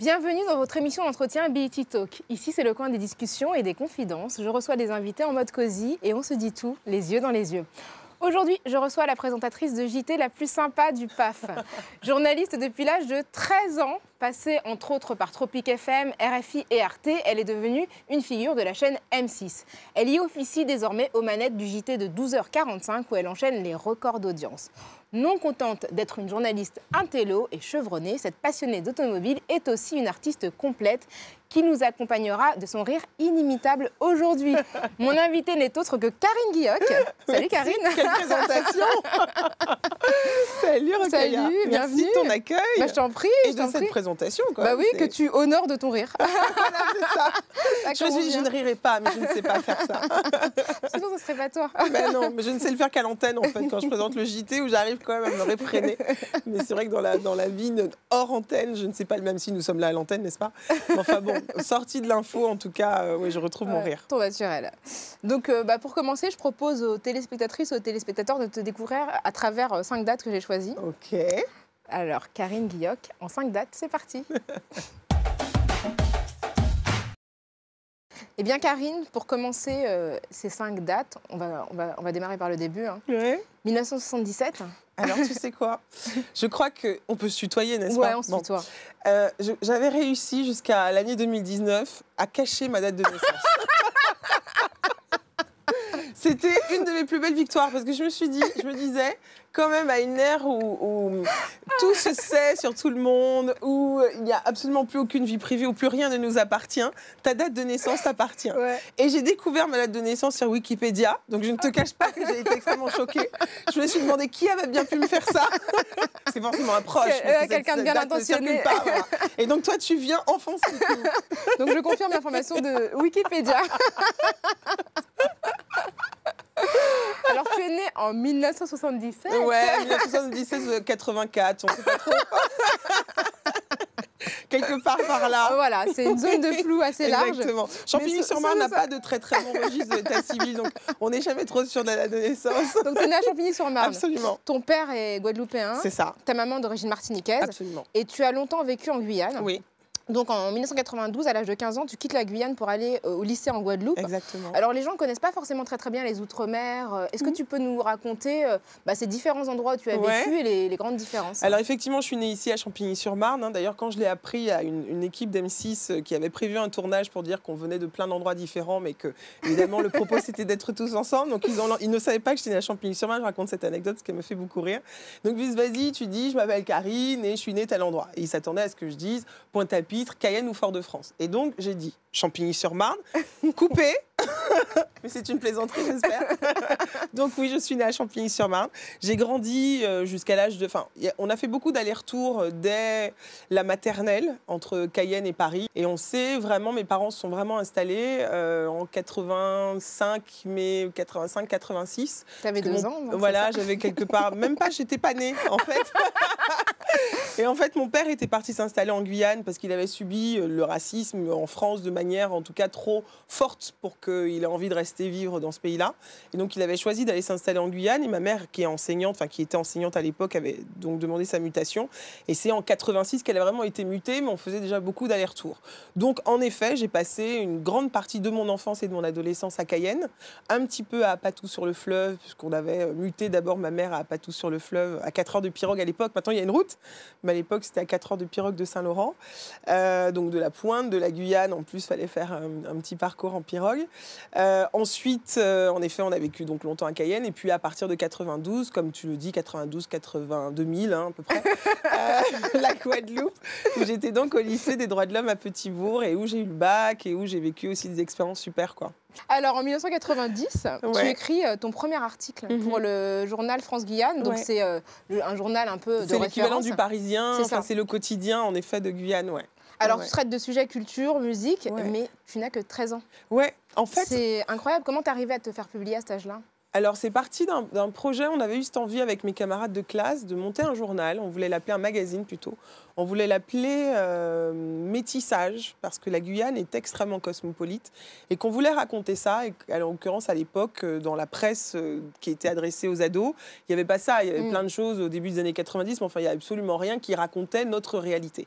Bienvenue dans votre émission d'entretien BET Talk. Ici, c'est le coin des discussions et des confidences. Je reçois des invités en mode cosy et on se dit tout, les yeux dans les yeux. Aujourd'hui, je reçois la présentatrice de JT la plus sympa du PAF. Journaliste depuis l'âge de 13 ans, passée entre autres par Tropic FM, RFI et RT, elle est devenue une figure de la chaîne M6. Elle y officie désormais aux manettes du JT de 12h45 où elle enchaîne les records d'audience. Non contente d'être une journaliste intello et chevronnée, cette passionnée d'automobile est aussi une artiste complète qui nous accompagnera de son rire inimitable aujourd'hui. Mon invitée n'est autre que Kareen Guiock. Salut Kareen. Quelle présentation. Salut Rocaille. Salut, bienvenue. Merci de ton accueil. Bah, je t'en prie. Et de cette présentation. Quoi. Bah oui, que tu honores de ton rire. Voilà, c'est ça. Je ne rirai pas, mais je ne sais pas faire ça. Sinon, ce ne serait pas toi. Bah non, mais je ne sais le faire qu'à l'antenne, en fait, quand je présente le JT, où j'arrive quand même à me réfréner. Mais c'est vrai que dans la vie, hors antenne, je ne sais pas le même si nous sommes là à l'antenne, n'est-ce pas? Enfin bon. Sortie de l'info, en tout cas, oui, je retrouve mon rire. Ton naturel. Donc, pour commencer, je propose aux téléspectatrices, aux téléspectateurs de te découvrir à travers 5 dates que j'ai choisies. OK. Alors, Kareen Guiock, en 5 dates, c'est parti. Eh bien, Kareen, pour commencer ces 5 dates, on va démarrer par le début. Hein. Ouais. 1977. Alors, tu sais quoi? Je crois qu'on peut se tutoyer, n'est-ce pas? Ouais, on se tutoie. J'avais réussi jusqu'à l'année 2019 à cacher ma date de naissance. C'était une de mes plus belles victoires parce que je me disais, quand même, à une ère où tout se sait sur tout le monde, où il n'y a absolument plus aucune vie privée, où plus rien ne nous appartient, ta date de naissance t'appartient. Ouais. Et j'ai découvert ma date de naissance sur Wikipédia, donc je ne te cache pas que j'ai été extrêmement choquée. Je me suis demandé qui avait bien pu me faire ça. C'est forcément un proche. Quelqu'un de bien intentionné. Pas, voilà. Et donc toi, tu viens enfoncer. Donc je confirme l'information de Wikipédia. Alors, tu es née en 1977. Ouais, 1977-84, on ne sait pas trop. Quelque part par là. Voilà, c'est une zone de flou assez large. Exactement. Champigny-sur-Marne n'a pas de très très bon registre de l'état civil, donc on n'est jamais trop sûr de la naissance. Donc tu es née à Champigny-sur-Marne. Absolument. Ton père est guadeloupéen. C'est ça. Ta maman d'origine martiniquaise. Absolument. Et tu as longtemps vécu en Guyane. Oui. Donc en 1992, à l'âge de 15 ans, tu quittes la Guyane pour aller au lycée en Guadeloupe. Exactement. Alors les gens ne connaissent pas forcément très très bien les Outre-mer. Est-ce que tu peux nous raconter ces différents endroits où tu as vécu et les grandes différences? Alors effectivement, je suis née ici à Champigny-sur-Marne. Hein. D'ailleurs, quand je l'ai appris à une équipe d'M6 qui avait prévu un tournage pour dire qu'on venait de plein d'endroits différents, mais que évidemment le propos c'était d'être tous ensemble. Donc ils ne savaient pas que j'étais née à Champigny-sur-Marne. Je raconte cette anecdote, ce qui me fait beaucoup rire. Donc ils disent, vas-y, tu dis, je m'appelle Kareen et je suis née à tel endroit. Et ils s'attendaient à ce que je dise Pointe-à-Pitre, Cayenne ou Fort-de-France. Et donc, j'ai dit Champigny-sur-Marne, coupé. Mais c'est une plaisanterie, j'espère. Donc oui, je suis née à Champigny-sur-Marne. J'ai grandi jusqu'à l'âge de... Enfin, on a fait beaucoup d'allers-retours dès la maternelle, entre Cayenne et Paris. Et on sait vraiment, mes parents se sont vraiment installés en 85, mais 85-86. T'avais 2 ans. Voilà, j'avais quelque part... Même pas, j'étais pas née, en fait. Et en fait, mon père était parti s'installer en Guyane parce qu'il avait subi le racisme en France de manière, en tout cas, trop forte pour qu'il ait envie de rester vivre dans ce pays-là. Et donc, il avait choisi d'aller s'installer en Guyane. Et ma mère, qui était enseignante à l'époque, avait donc demandé sa mutation. Et c'est en 86 qu'elle a vraiment été mutée, mais on faisait déjà beaucoup d'allers-retours. Donc, en effet, j'ai passé une grande partie de mon enfance et de mon adolescence à Cayenne, un petit peu à Patou-sur-le-Fleuve, puisqu'on avait muté d'abord ma mère à Patou-sur-le-Fleuve, à 4 heures de pirogue à l'époque. Maintenant, il y a une route. Mais à l'époque, c'était à 4 heures de pirogue de Saint-Laurent. Donc de la Pointe, de la Guyane. En plus, il fallait faire un petit parcours en pirogue. Ensuite, en effet, on a vécu donc longtemps à Cayenne. Et puis, à partir de 92, comme tu le dis, 92-82 000, hein, à peu près, la Guadeloupe, où j'étais donc au lycée des droits de l'homme à Petitbourg et où j'ai eu le bac et où j'ai vécu aussi des expériences super, quoi. Alors, en 1990, tu écris ton premier article pour le journal France Guyane. Donc, c'est un journal un peu de référence. C'est l'équivalent du Parisien, c'est enfin, le quotidien, en effet, de Guyane, ouais. Alors, tu traites de sujets culture, musique, mais tu n'as que 13 ans. Ouais, en fait... C'est incroyable. Comment t'es arrivée à te faire publier à cet âge-là ? Alors c'est parti d'un projet, on avait eu cette envie avec mes camarades de classe de monter un journal, on voulait l'appeler un magazine plutôt, on voulait l'appeler métissage, parce que la Guyane est extrêmement cosmopolite et qu'on voulait raconter ça, et en l'occurrence à l'époque dans la presse qui était adressée aux ados, il n'y avait pas ça, il y avait plein de choses au début des années 90, mais enfin il n'y avait absolument rien qui racontait notre réalité.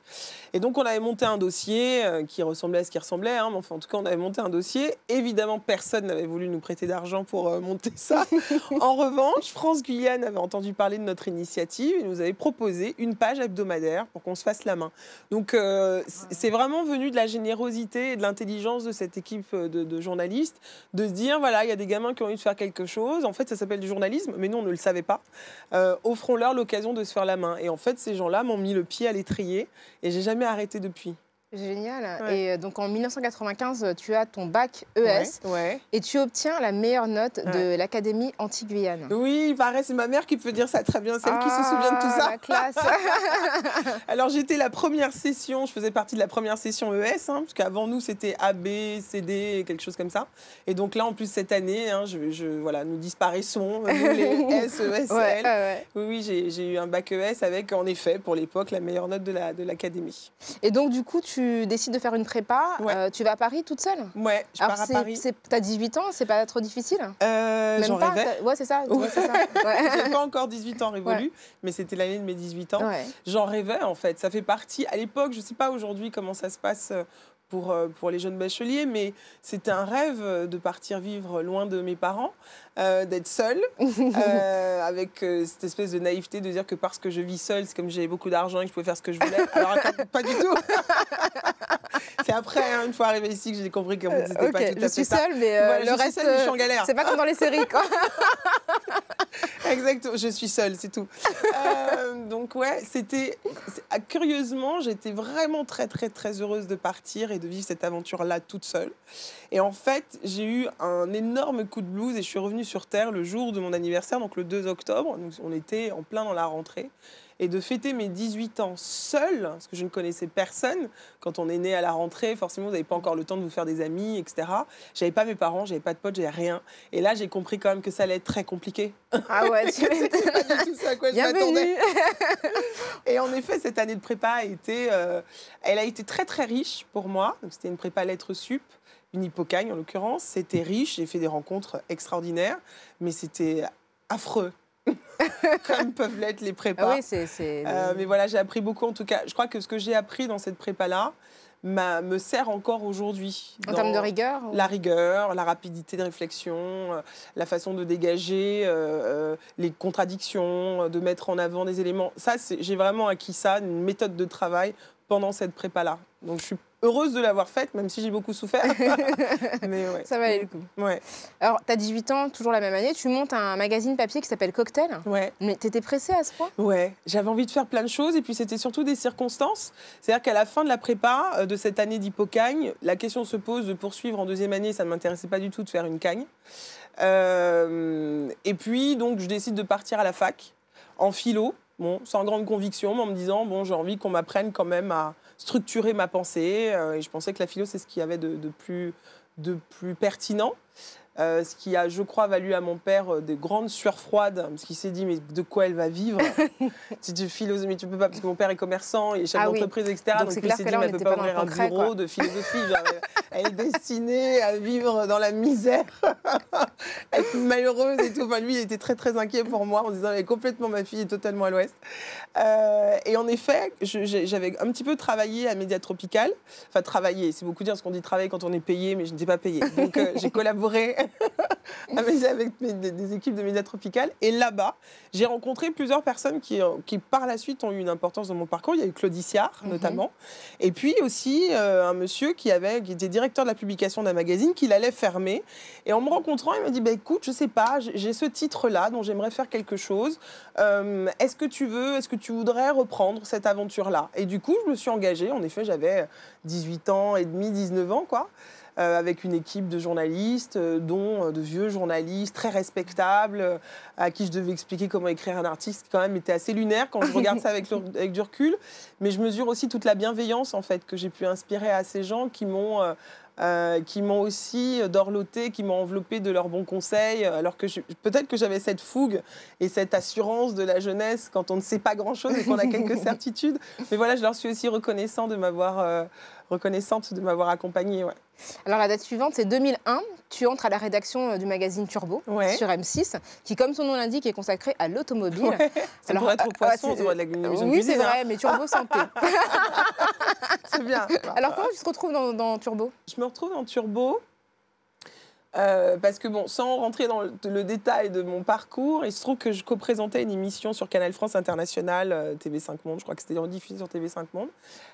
Et donc on avait monté un dossier qui ressemblait à ce qui ressemblait, hein, mais enfin en tout cas on avait monté un dossier, évidemment personne n'avait voulu nous prêter d'argent pour monter ça. En revanche, France Guyane avait entendu parler de notre initiative et nous avait proposé une page hebdomadaire pour qu'on se fasse la main. Donc c'est vraiment venu de la générosité et de l'intelligence de cette équipe de journalistes, de se dire, voilà, il y a des gamins qui ont envie de faire quelque chose. En fait, ça s'appelle du journalisme, mais nous, on ne le savait pas. Offrons-leur l'occasion de se faire la main. Et en fait, ces gens-là m'ont mis le pied à l'étrier et j'ai jamais arrêté depuis. Génial. Ouais. Et donc en 1995, tu as ton bac ES et tu obtiens la meilleure note de l'Académie Antiguïane. Oui, il paraît, c'est ma mère qui peut dire ça très bien, celle qui se souvient de tout ça. La classe. Alors j'étais la première session, je faisais partie de la première session ES, hein, parce qu'avant nous c'était A, B, C, D, quelque chose comme ça. Et donc là en plus cette année, hein, voilà, nous disparaissons, nous, les S, ES, L. Oui, j'ai eu un bac ES avec, en effet, pour l'époque, la meilleure note de l'Académie. Et donc du coup, tu décides de faire une prépa, tu vas à Paris toute seule? Oui, je pars à Paris. T'as 18 ans, c'est pas trop difficile? J'en rêvais. Ouais, c'est ça. Ouais. J'avais pas encore 18 ans révolus, mais c'était l'année de mes 18 ans. Ouais. J'en rêvais en fait, ça fait partie, à l'époque, je sais pas aujourd'hui comment ça se passe pour les jeunes bacheliers, mais c'était un rêve de partir vivre loin de mes parents, d'être seule, avec cette espèce de naïveté de dire que parce que je vis seule, c'est comme j'avais beaucoup d'argent et que je pouvais faire ce que je voulais. Alors pas du tout. C'est après, hein, une fois arrivée ici, que j'ai compris que c'était pas tout à fait ça. Je suis seule, mais voilà, le reste, je suis en galère. C'est pas comme dans les séries, quoi. Exactement, je suis seule, c'est tout. Donc ouais, c'était... Curieusement, j'étais vraiment très heureuse de partir et de vivre cette aventure-là toute seule. Et en fait, j'ai eu un énorme coup de blues et je suis revenue sur Terre le jour de mon anniversaire, donc le 2 octobre. Donc on était en plein dans la rentrée. Et de fêter mes 18 ans seule, parce que je ne connaissais personne. Quand on est né à la rentrée, forcément, vous n'avez pas encore le temps de vous faire des amis, etc. J'avais pas mes parents, j'avais pas de potes, j'avais rien. Et là, j'ai compris quand même que ça allait être très compliqué. Ah ouais, tu c'était pas du tout ça à quoi je m'attendais. Et en effet, cette année de prépa a été, elle a été très riche pour moi. C'était une prépa lettres sup. Une hypocagne, en l'occurrence. C'était riche, j'ai fait des rencontres extraordinaires, mais c'était affreux. Comme peuvent l'être les prépas. Ah oui, mais voilà, j'ai appris beaucoup en tout cas. Je crois que ce que j'ai appris dans cette prépa-là me sert encore aujourd'hui. En termes de rigueur? La rigueur, la rapidité de réflexion, la façon de dégager les contradictions, de mettre en avant des éléments. Ça, j'ai vraiment acquis ça, une méthode de travail pendant cette prépa-là. Donc je suis heureuse de l'avoir faite, même si j'ai beaucoup souffert. Mais ouais. Ça valait le coup. Ouais. Alors, tu as 18 ans, toujours la même année, tu montes un magazine papier qui s'appelle Cocktail. Ouais. Mais tu étais pressée à ce point? Ouais, j'avais envie de faire plein de choses et puis c'était surtout des circonstances. C'est-à-dire qu'à la fin de la prépa, de cette année d'hypocagne, la question se pose de poursuivre en deuxième année. Ça ne m'intéressait pas du tout de faire une cagne. Et puis, donc, je décide de partir à la fac, en philo, bon, sans grande conviction, mais en me disant, bon, j'ai envie qu'on m'apprenne quand même à structurer ma pensée, et je pensais que la philo, c'est ce qu'il y avait de plus pertinent. Ce qui a, je crois, valu à mon père des grandes sueurs froides, parce qu'il s'est dit, mais de quoi elle va vivre? Si tu philosophes, mais tu peux pas, parce que mon père est commerçant, il est chef d'entreprise, etc. Donc il s'est dit, mais elle peut pas ouvrir un bureau de philosophie. Genre, elle est destinée à vivre dans la misère, à être malheureuse et tout. Enfin, lui, il était très inquiet pour moi, en disant, elle est complètement, ma fille est totalement à l'ouest. Et en effet, j'avais un petit peu travaillé à Média Tropical. Enfin, travailler, c'est beaucoup dire, parce qu'on dit travailler quand on est payé, mais je n'étais pas payée. Donc j'ai collaboré avec des équipes de Média Tropical. Et là-bas, j'ai rencontré plusieurs personnes qui, par la suite, ont eu une importance dans mon parcours. Il y a eu Claudy Siar, notamment. Et puis aussi, un monsieur qui était directeur de la publication d'un magazine, qu'il allait fermer. Et en me rencontrant, il m'a dit, bah, écoute, je sais pas, j'ai ce titre-là, dont j'aimerais faire quelque chose. Est-ce que tu voudrais reprendre cette aventure-là? Et du coup, je me suis engagée. En effet, j'avais 18 ans et demi, 19 ans, quoi. Avec une équipe de journalistes, dont de vieux journalistes très respectables, à qui je devais expliquer comment écrire un article, ce qui quand même était assez lunaire quand je regarde ça avec du recul. Mais je mesure aussi toute la bienveillance en fait, que j'ai pu inspirer à ces gens qui m'ont qui m'ont aussi dorloté, qui m'ont enveloppé de leurs bons conseils, alors que peut-être que j'avais cette fougue et cette assurance de la jeunesse quand on ne sait pas grand-chose et qu'on a quelques certitudes. Mais voilà, je leur suis aussi reconnaissante de m'avoir accompagnée. Ouais. Alors la date suivante, c'est 2001. Tu entres à la rédaction du magazine Turbo, ouais, sur M6, qui, comme son nom l'indique, est consacré à l'automobile. Ouais. Ça pourrait être au poisson, on doit de la cuisine. Oui, c'est vrai, hein. Mais Turbo Santé. C'est bien. Alors comment tu te retrouves dans Turbo? Je me retrouve dans Turbo parce que, bon, sans rentrer dans le détail de mon parcours, il se trouve que je co-présentais une émission sur Canal France International, TV5MONDE, je crois que c'était rediffusé sur TV5MONDE,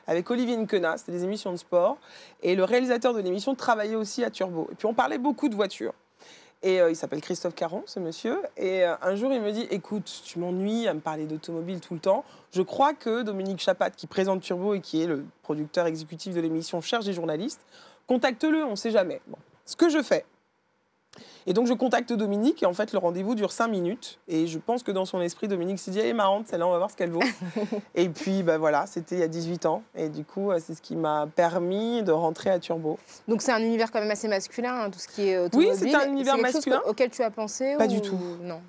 avec Olivier Nkena, c'était des émissions de sport, et le réalisateur de l'émission travaillait aussi à Turbo. Et puis on parlait beaucoup de voitures. Et il s'appelle Christophe Caron, ce monsieur, et un jour il me dit « Écoute, tu m'ennuies à me parler d'automobile tout le temps. Je crois que Dominique Chapatte, qui présente Turbo et qui est le producteur exécutif de l'émission, cherche des journalistes. Contacte-le, on ne sait jamais. » Bon, ce que je fais. Et donc je contacte Dominique et en fait le rendez-vous dure 5 minutes et je pense que dans son esprit Dominique s'est dit « Elle est marrante, celle-là, on va voir ce qu'elle vaut. » Et puis bah voilà, c'était il y a 18 ans et du coup c'est ce qui m'a permis de rentrer à Turbo. Donc c'est un univers quand même assez masculin, hein, tout ce qui est automobile. Oui, c'est un univers masculin. Auquel tu as pensé? Pas du tout. Non,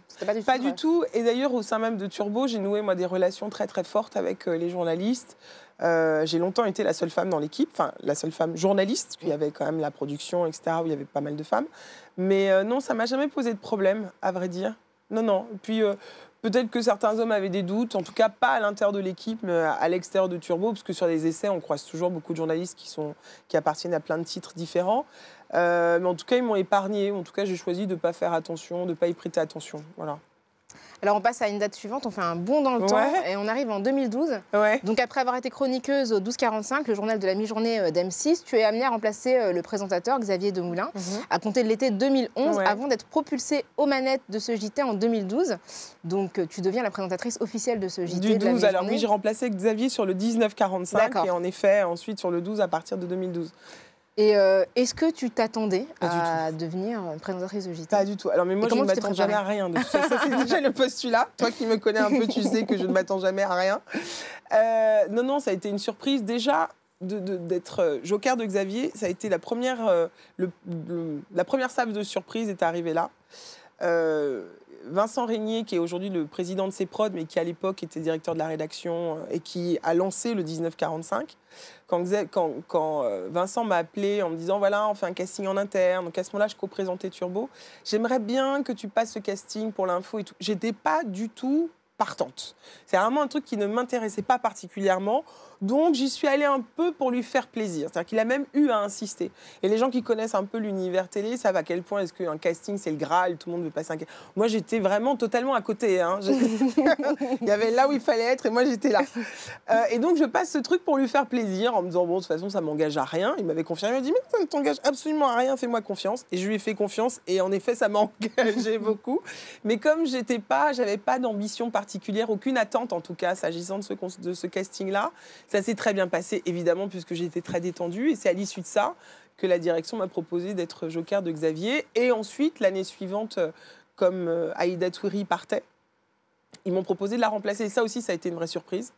pas du tout. Et d'ailleurs au sein même de Turbo, j'ai noué moi des relations très très fortes avec les journalistes. J'ai longtemps été la seule femme dans l'équipe, enfin la seule femme journaliste, il y avait quand même la production, etc., où il y avait pas mal de femmes. Mais non, ça m'a jamais posé de problème, à vrai dire. Non, non. Puis peut-être que certains hommes avaient des doutes, en tout cas pas à l'intérieur de l'équipe, mais à l'extérieur de Turbo, parce que sur les essais, on croise toujours beaucoup de journalistes qui appartiennent à plein de titres différents. Mais en tout cas, ils m'ont épargné. En tout cas, j'ai choisi de ne pas faire attention, de ne pas y prêter attention. Voilà. Alors on passe à une date suivante, on fait un bond dans le temps et on arrive en 2012. Ouais. Donc après avoir été chroniqueuse au 12h45, le journal de la mi-journée d'M6, tu es amenée à remplacer le présentateur Xavier Demoulin à compter de l'été 2011 avant d'être propulsée aux manettes de ce JT en 2012. Donc tu deviens la présentatrice officielle de ce JT. Du 12, alors oui, j'ai remplacé Xavier sur le 19h45 et en effet ensuite sur le 12 à partir de 2012. Et est-ce que tu t'attendais à devenir une présentatrice de JT? Pas du tout. Alors, mais moi, je ne m'attends jamais à rien. Donc, ça, c'est déjà le postulat. Toi qui me connais un peu, tu sais que je ne m'attends jamais à rien. Non, non, ça a été une surprise. Déjà, d'être joker de Xavier, ça a été la première salve de surprise est arrivée là. Vincent Régnier, qui est aujourd'hui le président de CEPROD, mais qui à l'époque était directeur de la rédaction et qui a lancé le 19h45, quand Vincent m'a appelé en me disant « Voilà, on fait un casting en interne », donc à ce moment-là, je co-présentais Turbo. « J'aimerais bien que tu passes ce casting pour l'info et tout. » J'étais pas du tout partante. C'est vraiment un truc qui ne m'intéressait pas particulièrement. Donc, j'y suis allée un peu pour lui faire plaisir. C'est-à-dire qu'il a même eu à insister. Et les gens qui connaissent un peu l'univers télé savent à quel point est-ce qu'un casting, c'est le Graal, tout le monde veut passer un casting. Moi, j'étais vraiment totalement à côté. Hein. Il y avait là où il fallait être et moi, j'étais là. Et donc, je passe ce truc pour lui faire plaisir en me disant, bon, de toute façon, ça m'engage à rien. Il m'avait confirmé, il m'a dit, mais ça ne t'engage absolument à rien, fais-moi confiance. Et je lui ai fait confiance et en effet, ça m'a engagé beaucoup. Mais comme j'avais pas d'ambition particulière, aucune attente en tout cas, s'agissant de ce casting-là, ça s'est très bien passé, évidemment, puisque j'étais très détendue. Et c'est à l'issue de ça que la direction m'a proposé d'être joker de Xavier. Et ensuite, l'année suivante, comme Aïda Touiri partait, ils m'ont proposé de la remplacer. Et ça aussi, ça a été une vraie surprise.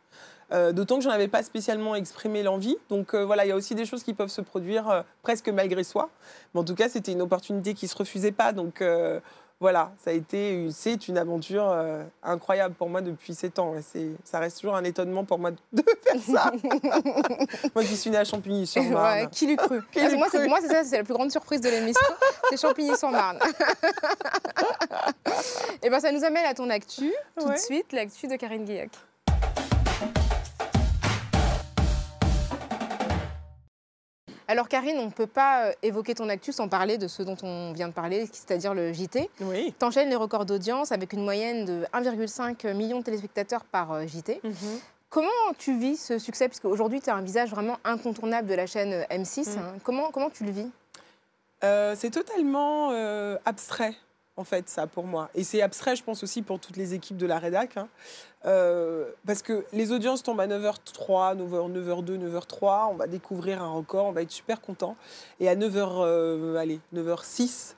D'autant que je n'en avais pas spécialement exprimé l'envie. Donc voilà, il y a aussi des choses qui peuvent se produire presque malgré soi. Mais en tout cas, c'était une opportunité qui ne se refusait pas. Donc voilà, c'est une aventure incroyable pour moi depuis 7 ans. Ça reste toujours un étonnement pour moi de faire ça. Moi, je suis née à Champigny-sur-Marne. Ouais, qui l'eût cru? Pour moi, c'est ça, c'est la plus grande surprise de l'émission. C'est Champigny-sur-Marne. Et bien, ça nous amène à ton actu. Tout de suite, l'actu de Kareen Guiock. Alors Kareen, on ne peut pas évoquer ton actu sans parler de ce dont on vient de parler, c'est-à-dire le JT. Oui. Tu enchaînes les records d'audience avec une moyenne de 1,5 million de téléspectateurs par JT. Comment tu vis ce succès? Puisque aujourd'hui, tu as un visage vraiment incontournable de la chaîne M6. Comment tu le vis? C'est totalement abstrait, en fait, ça, pour moi. Et c'est abstrait, je pense, aussi pour toutes les équipes de la rédac. Hein. Parce que les audiences tombent à 9h03, 9h02, 9h03, on va découvrir un record, on va être super content. Et à 9h06,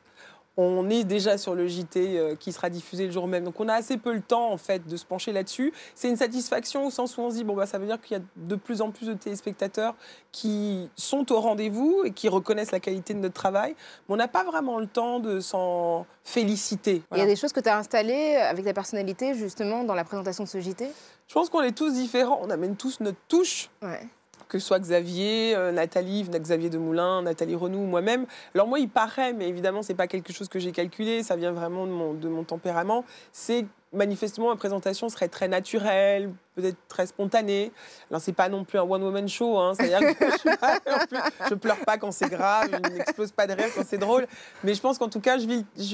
On est déjà sur le JT qui sera diffusé le jour même. Donc on a assez peu le temps en fait de se pencher là-dessus. C'est une satisfaction au sens où on se dit bon bah ça veut dire qu'il y a de plus en plus de téléspectateurs qui sont au rendez-vous et qui reconnaissent la qualité de notre travail. Mais on n'a pas vraiment le temps de s'en féliciter. Voilà. Il y a des choses que tu as installées avec ta personnalité justement dans la présentation de ce JT? Je pense qu'on est tous différents, on amène tous notre touche. Ouais. Que ce soit Xavier, Nathalie, Xavier Demoulin, Nathalie Renou, moi-même. Alors moi, il paraît, mais évidemment, ce n'est pas quelque chose que j'ai calculé, ça vient vraiment de mon tempérament. C'est manifestement, ma présentation serait très naturelle, peut-être très spontanée. Alors, ce n'est pas non plus un one-woman show, hein, c'est-à-dire que je ne pleure pas quand c'est grave, je n'explose pas de rire quand c'est drôle. Mais je pense qu'en tout cas, je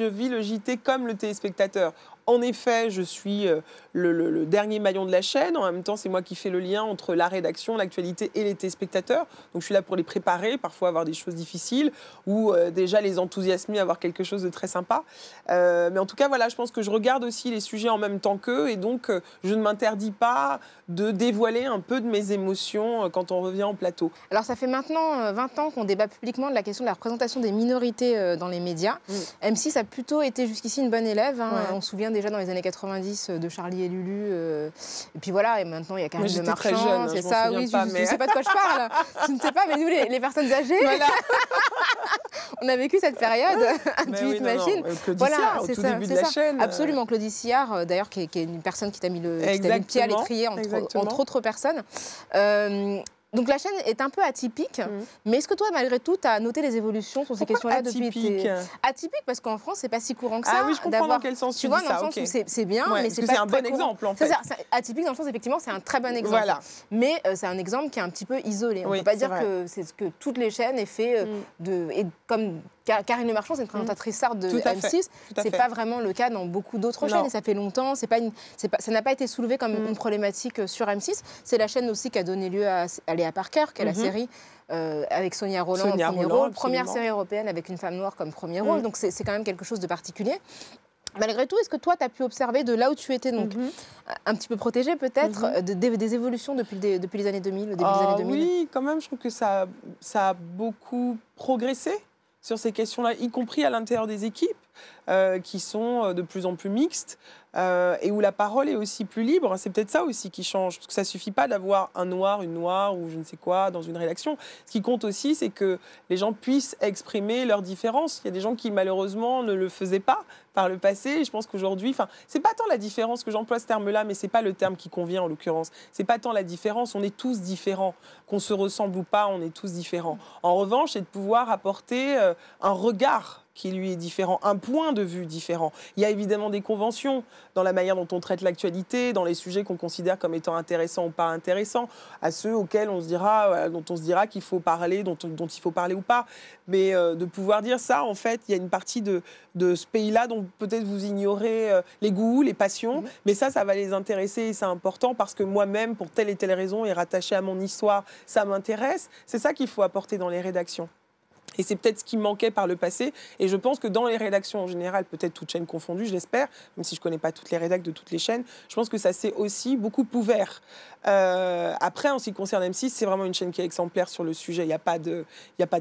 vis le JT comme le téléspectateur. En effet, je suis le dernier maillon de la chaîne. En même temps, c'est moi qui fais le lien entre la rédaction, l'actualité et les téléspectateurs. Donc, je suis là pour les préparer, parfois avoir des choses difficiles ou déjà les enthousiasmer à avoir quelque chose de très sympa. Mais en tout cas, voilà, je pense que je regarde aussi les sujets en même temps qu'eux et donc je ne m'interdis pas de dévoiler un peu de mes émotions quand on revient en plateau. Alors, ça fait maintenant 20 ans qu'on débat publiquement de la question de la représentation des minorités dans les médias. M6 a plutôt été jusqu'ici une bonne élève. Hein. Ouais. On se souvient déjà dans les années 90 de Charlie et Lulu. Et puis voilà, et maintenant il y a Kareen Le Marchand. C'est ça, oui, je ne sais pas de quoi je parle. Je ne sais pas, mais nous, les personnes âgées, voilà. On a vécu cette période à 18 machines. Voilà, c'est ça, début de la chaîne. Absolument, Claudy Siar, d'ailleurs, qui est une personne qui t'a mis le pied à l'étrier, entre autres personnes. Donc la chaîne est un peu atypique, mais est-ce que toi, malgré tout, tu as noté les évolutions sur ces questions-là depuis atypique parce qu'en France, c'est pas si courant que ça. Ah oui, je comprends dans quel sens tu vois, dans le sens où c'est bien, mais c'est pas un bon exemple, en fait. Atypique dans le sens, effectivement, c'est un très bon exemple. Voilà. Mais c'est un exemple qui est un petit peu isolé. On ne peut pas dire que c'est ce que toutes les chaînes aient fait comme... Kareen Le Marchand, c'est une présentatrice sarde de M6. C'est pas vraiment le cas dans beaucoup d'autres chaînes. Et ça fait longtemps. Ça n'a pas été soulevé comme une problématique sur M6. C'est la chaîne aussi qui a donné lieu à Léa Parker, qui est la série avec Sonia Roland en premier rôle. Absolument. Première série européenne avec une femme noire comme premier rôle. Donc c'est quand même quelque chose de particulier. Malgré tout, est-ce que toi, tu as pu observer de là où tu étais, donc un petit peu protégée peut-être, des évolutions depuis les années 2000, le début des années 2000? Oui, quand même, je trouve que ça a beaucoup progressé sur ces questions-là, y compris à l'intérieur des équipes qui sont de plus en plus mixtes et où la parole est aussi plus libre. C'est peut-être ça aussi qui change, parce que ça ne suffit pas d'avoir un noir, une noire ou je ne sais quoi dans une rédaction. Ce qui compte aussi, c'est que les gens puissent exprimer leurs différences. Il y a des gens qui, malheureusement, ne le faisaient pas par le passé. Et je pense qu'aujourd'hui, enfin, c'est pas tant la différence que j'emploie ce terme-là, mais c'est pas le terme qui convient en l'occurrence. C'est pas tant la différence, on est tous différents. Qu'on se ressemble ou pas, on est tous différents. En revanche, c'est de pouvoir apporter un regard qui lui est différent, un point de vue différent. Il y a évidemment des conventions dans la manière dont on traite l'actualité, dans les sujets qu'on considère comme étant intéressants ou pas intéressants, à ceux auxquels on se dira, dont on se dira qu'il faut parler, dont il faut parler ou pas. Mais de pouvoir dire ça, en fait, il y a une partie de ce pays-là dont peut-être vous ignorez les goûts, les passions, mais ça va les intéresser et c'est important parce que moi-même, pour telle et telle raison, est rattaché à mon histoire, ça m'intéresse. C'est ça qu'il faut apporter dans les rédactions. Et c'est peut-être ce qui manquait par le passé. Et je pense que dans les rédactions en général, peut-être toutes chaînes confondues, je l'espère, même si je ne connais pas toutes les rédactions de toutes les chaînes, je pense que ça s'est aussi beaucoup ouvert. Après, en ce qui concerne M6, c'est vraiment une chaîne qui est exemplaire sur le sujet. Il n'y a pas de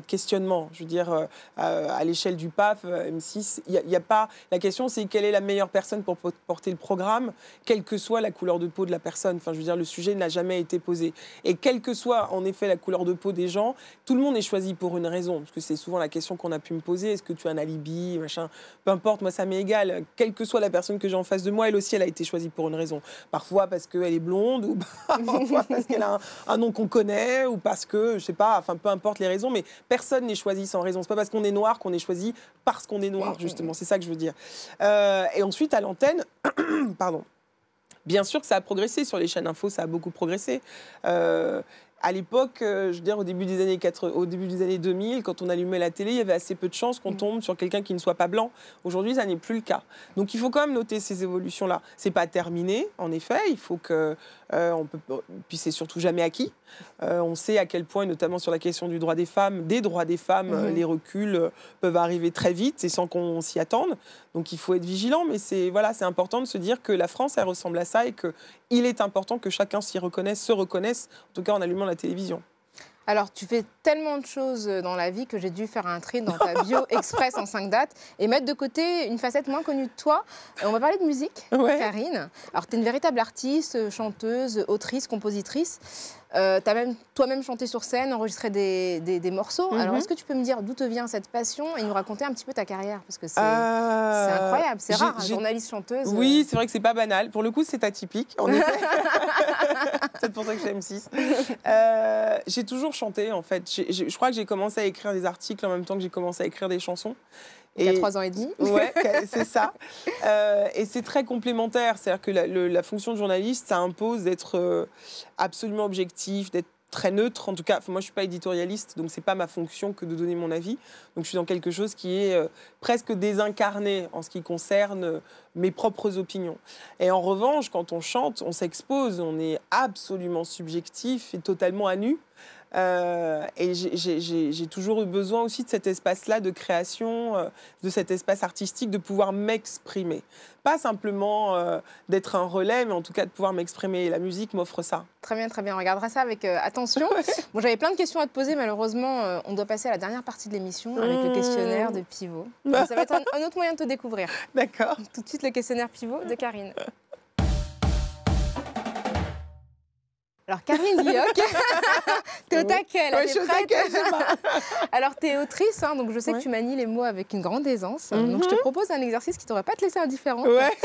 questionnement. Je veux dire, à l'échelle du PAF, M6, il n'y a pas... La question, c'est quelle est la meilleure personne pour porter le programme, quelle que soit la couleur de peau de la personne. Enfin, je veux dire, le sujet n'a jamais été posé. Et quelle que soit, en effet, la couleur de peau des gens, tout le monde est choisi pour une raison. Parce que c'est souvent la question qu'on a pu me poser. Est-ce que tu as un alibi, machin? Peu importe, moi, ça m'est égal. Quelle que soit la personne que j'ai en face de moi, elle aussi, elle a été choisie pour une raison. Parfois parce qu'elle est blonde ou... parfois parce qu'elle a un nom qu'on connaît ou parce que, je sais pas, enfin peu importe les raisons, mais personne n'est choisi sans raison. C'est pas parce qu'on est noir qu'on est choisi parce qu'on est noir, justement. C'est ça que je veux dire. Et ensuite, à l'antenne, pardon, bien sûr que ça a progressé. Sur les chaînes info, ça a beaucoup progressé. À l'époque, je veux dire, au début des années 2000, quand on allumait la télé, il y avait assez peu de chances qu'on tombe sur quelqu'un qui ne soit pas blanc. Aujourd'hui, ça n'est plus le cas. Donc, il faut quand même noter ces évolutions-là. C'est pas terminé, en effet. Il faut que... Puis, c'est surtout jamais acquis. On sait à quel point, notamment sur la question du droit des femmes, les reculs peuvent arriver très vite et sans qu'on s'y attende. Donc, il faut être vigilant. Mais c'est important de se dire que la France, elle ressemble à ça et qu'il est important que chacun s'y reconnaisse, se reconnaisse, en tout cas en allumant la télévision. Alors, tu fais tellement de choses dans la vie que j'ai dû faire un tri dans ta bio express en 5 dates et mettre de côté une facette moins connue de toi. On va parler de musique, ouais. Kareen. Alors, tu es une véritable artiste, chanteuse, autrice, compositrice. Tu as même toi-même chanté sur scène, enregistré des morceaux. Mm-hmm. Alors, est-ce que tu peux me dire d'où te vient cette passion et nous raconter un petit peu ta carrière? Parce que c'est incroyable, c'est rare, un journaliste chanteuse. Oui, c'est vrai que c'est pas banal. Pour le coup, c'est atypique, en effet. C'est pour ça que j'ai M6. J'ai toujours chanté, en fait. Je crois que j'ai commencé à écrire des articles en même temps que j'ai commencé à écrire des chansons. Et il y a 3 ans et demi. Ouais, c'est ça. Et c'est très complémentaire. C'est-à-dire que la fonction de journaliste, ça impose d'être absolument objectif, d'être très neutre. En tout cas, moi, je ne suis pas éditorialiste, donc ce n'est pas ma fonction que de donner mon avis. Donc, je suis dans quelque chose qui est presque désincarné en ce qui concerne mes propres opinions. Et en revanche, quand on chante, on s'expose, on est absolument subjectif et totalement à nu. Et j'ai toujours eu besoin aussi de cet espace-là de création, de cet espace artistique, de pouvoir m'exprimer. Pas simplement d'être un relais, mais en tout cas de pouvoir m'exprimer. La musique m'offre ça. Très bien, très bien. On regardera ça avec attention. Bon, j'avais plein de questions à te poser. Malheureusement, on doit passer à la dernière partie de l'émission avec le questionnaire de pivot. Donc, ça va être un autre moyen de te découvrir. D'accord. Tout de suite, le questionnaire pivot de Kareen. Alors, Kareen Guiock, t'es au taquet, là, t'es prête. Alors, t'es autrice, hein, donc je sais que tu manies les mots avec une grande aisance. Donc, je te propose un exercice qui ne t'aurait pas te laissé indifférent. Ouais.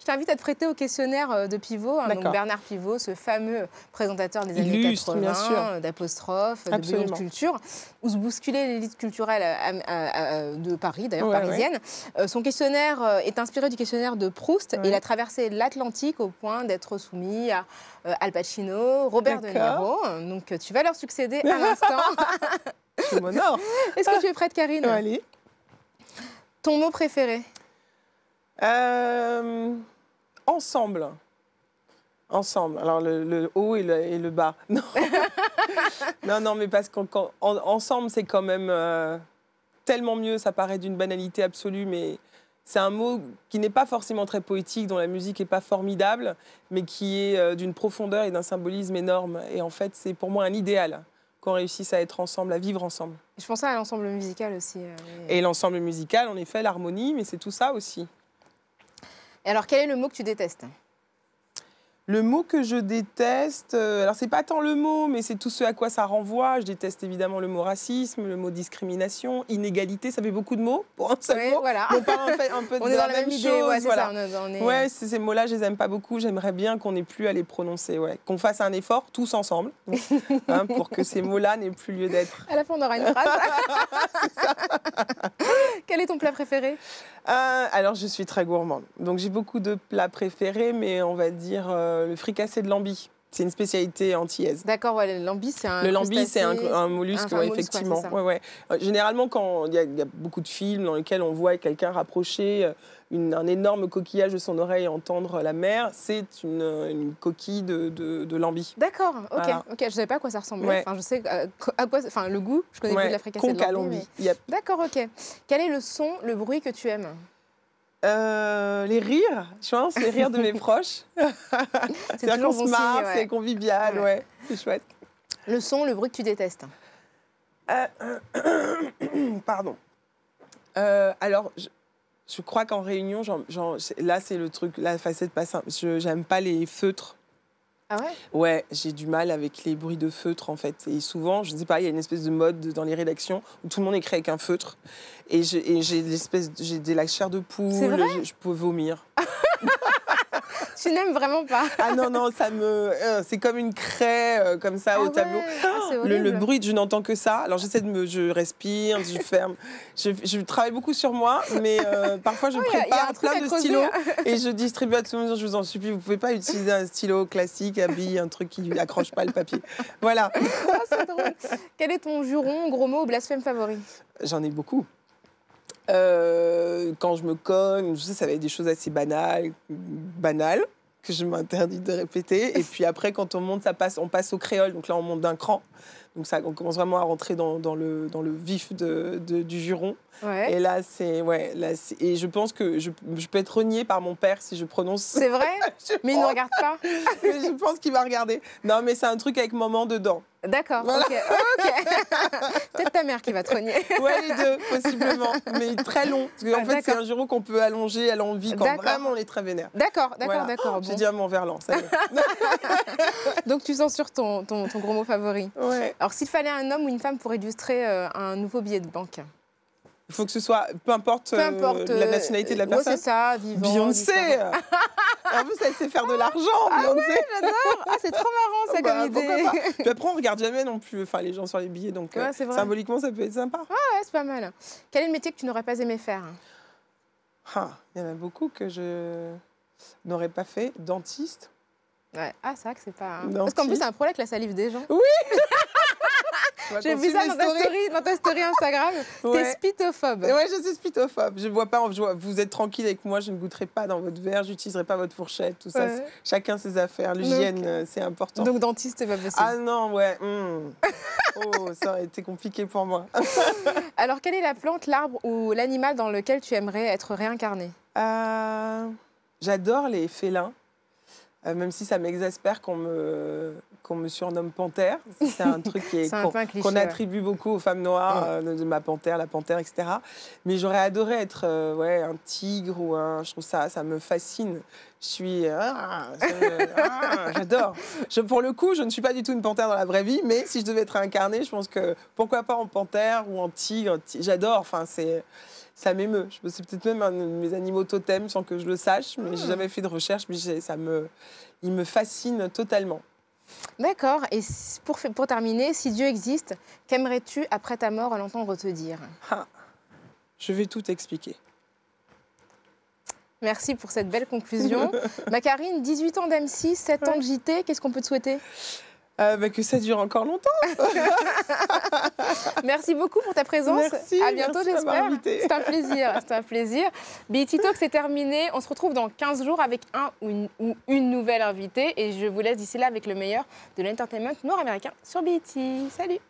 Je t'invite à te prêter au questionnaire de Pivot. Hein, donc Bernard Pivot, ce fameux présentateur des années 80, bien sûr, d'Apostrophe, de Bouillon de Culture, où se bousculait l'élite culturelle de Paris, d'ailleurs parisienne. Ouais. Son questionnaire est inspiré du questionnaire de Proust. Ouais. Et il a traversé l'Atlantique au point d'être soumis à Al Pacino, Robert De Niro. Donc, tu vas leur succéder à l'instant. Je m'honore. Est-ce que tu es prête, Kareen? Oh, allez. Ton mot préféré? Ensemble. Ensemble. Alors, le haut et le bas. Non, non, non, mais parce qu'ensemble, c'est quand même tellement mieux. Ça paraît d'une banalité absolue, mais... C'est un mot qui n'est pas forcément très poétique, dont la musique n'est pas formidable, mais qui est d'une profondeur et d'un symbolisme énorme. Et en fait, c'est pour moi un idéal qu'on réussisse à être ensemble, à vivre ensemble. Je pensais à l'ensemble musical aussi. Et l'ensemble musical, en effet, l'harmonie, mais c'est tout ça aussi. Et alors, quel est le mot que tu détestes ? Le mot que je déteste, alors c'est pas tant le mot, mais c'est tout ce à quoi ça renvoie. Je déteste évidemment le mot racisme, le mot discrimination, inégalité. Ça fait beaucoup de mots pour un seul mot. Voilà. On parle un peu de la même idée, chose. Ouais, voilà. Ça, on est... ouais, ces mots-là, je les aime pas beaucoup. J'aimerais bien qu'on n'ait plus à les prononcer. Ouais. Qu'on fasse un effort tous ensemble hein, pour que ces mots-là n'aient plus lieu d'être. À la fin, on aura une phrase. C'est ça. Quel est ton plat préféré ? Alors, je suis très gourmande. Donc, j'ai beaucoup de plats préférés, mais on va dire le fricassé de lambi. C'est une spécialité antillaise. D'accord, ouais, le lambi, c'est un... Le lambi, c'est un mollusque, ouais, mollusque, effectivement. Ouais, ouais, ouais. Généralement, quand il y a beaucoup de films dans lesquels on voit quelqu'un rapprocher un énorme coquillage de son oreille et entendre la mer, c'est une coquille de lambi. D'accord, ok. Voilà. Okay. Je ne savais pas à quoi ça ressemblait. Ouais. Enfin, je sais à quoi, enfin, le goût, je connais plus de la fricassée de lambi. Mais... Yep. D'accord, ok. Quel est le son, le bruit que tu aimes ? Les rires, je pense, les rires de mes proches. C'est qu'on se marre, ouais. C'est convivial, ouais. Ouais, c'est chouette. Le son, le bruit que tu détestes. Pardon. Alors, je crois qu'en réunion, là, c'est le truc, la facette pas simple. J'aime pas les feutres. Ah ouais? Ouais, j'ai du mal avec les bruits de feutres en fait. Et souvent, je ne sais pas, il y a une espèce de mode dans les rédactions où tout le monde écrit avec un feutre. Et j'ai de la chair de poule, je peux vomir. Tu n'aimes vraiment pas. Ah non, non, ça me... c'est comme une craie, comme ça, au tableau. Ah, le bruit, je n'entends que ça. Alors, j'essaie de me... Je respire, je ferme. Je travaille beaucoup sur moi, mais parfois, je prépare plein de stylos et je distribue à tout le monde. Je vous en supplie, vous ne pouvez pas utiliser un stylo classique, à bille, un truc qui n'accroche pas le papier. Voilà. Oh, c'est drôle. Quel est ton juron, gros mot ou blasphème favori? J'en ai beaucoup. Quand je me cogne, je sais, ça va être des choses assez banales que je m'interdis de répéter. Et puis après, quand on monte, on passe au créole. Donc là, on monte d'un cran. Donc ça, on commence vraiment à rentrer dans le vif du juron. Ouais. Et là, c'est... Ouais, et je pense que je peux être reniée par mon père si je prononce... C'est vrai? Mais il ne regarde pas. Je pense qu'il va regarder. Non, mais c'est un truc avec maman dedans. D'accord, voilà. Ok. Peut-être ta mère qui va te rogner. Oui, les deux, possiblement, mais très long. Parce qu'en fait, c'est un gyro qu'on peut allonger à l'envie quand vraiment on est très vénère. D'accord. J'ai dit à mon verlan, ça y est. Donc, tu censures ton gros mot favori. Ouais. Alors, s'il fallait un homme ou une femme pour illustrer un nouveau billet de banque. Il faut que ce soit, peu importe la nationalité de la personne. Ouais, c'est ça, vivant. Beyoncé. En plus, elle sait faire de l'argent, Beyoncé. Ah ouais, j'adore. Ah, c'est trop marrant, ça, comme idée. Puis après, on ne regarde jamais non plus les gens sur les billets, donc ouais, symboliquement, ça peut être sympa. Ah ouais, c'est pas mal. Quel est le métier que tu n'aurais pas aimé faire? Il y en a beaucoup que je n'aurais pas fait. Dentiste. Ouais. Ah, c'est vrai que c'est pas... Parce qu'en plus, c'est un problème avec la salive des gens. Oui. J'ai vu ça dans ta story Instagram. Ouais. T'es spitophobe. Oui, je suis spitophobe. Je vois pas, vous êtes tranquille avec moi, je ne goûterai pas dans votre verre, j'utiliserai pas votre fourchette, tout ça. Chacun ses affaires. L'hygiène, c'est important. Donc, dentiste, c'est pas possible. Ah non, ouais. Mmh. Oh, ça aurait été compliqué pour moi. Alors, quelle est la plante, l'arbre ou l'animal dans lequel tu aimerais être réincarné? J'adore les félins. Même si ça m'exaspère qu'on me surnomme panthère. C'est un truc qu'on attribue beaucoup aux femmes noires, de ma panthère, la panthère, etc. Mais j'aurais adoré être un tigre ou un... Je trouve ça me fascine. Je suis... J'adore. Pour le coup, je ne suis pas du tout une panthère dans la vraie vie, mais si je devais être réincarnée, je pense que pourquoi pas en panthère ou en tigre. J'adore, enfin c'est... Ça m'émeut. C'est peut-être même un de mes animaux totems sans que je le sache, mais j'ai jamais fait de recherche, mais il me fascine totalement. D'accord. Et pour terminer, si Dieu existe, qu'aimerais-tu, après ta mort, l'entendre te dire? Je vais tout expliquer. Merci pour cette belle conclusion. Ma Kareen, 18 ans d'M6, 7 ans de JT, qu'est-ce qu'on peut te souhaiter? Que ça dure encore longtemps. Merci beaucoup pour ta présence. Merci, à bientôt, j'espère. C'est un plaisir. C'est un plaisir. BET Talk, c'est terminé. On se retrouve dans 15 jours avec un ou une nouvelle invitée. Et je vous laisse d'ici là avec le meilleur de l'entertainment nord-américain sur BET. Salut.